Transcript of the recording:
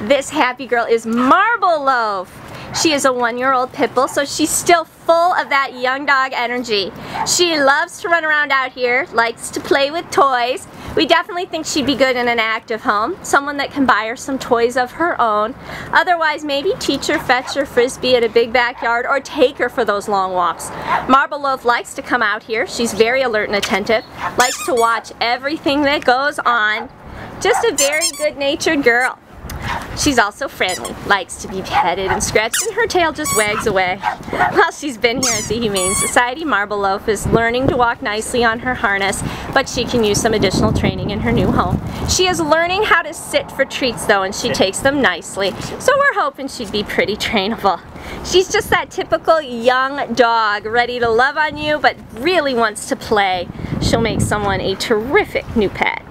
This happy girl is Marble Loaf. She is a one-year-old pit bull, so she's still full of that young dog energy. She loves to run around out here, likes to play with toys. We definitely think she'd be good in an active home, someone that can buy her some toys of her own. Otherwise, maybe teach her, fetch her frisbee at a big backyard, or take her for those long walks. Marble Loaf likes to come out here. She's very alert and attentive, likes to watch everything that goes on. Just a very good-natured girl. She's also friendly, likes to be petted and scratched, and her tail just wags away. While she's been here at the Humane Society, Marble Loaf is learning to walk nicely on her harness, but she can use some additional training in her new home. She is learning how to sit for treats, though, and she takes them nicely, so we're hoping she'd be pretty trainable. She's just that typical young dog, ready to love on you, but really wants to play. She'll make someone a terrific new pet.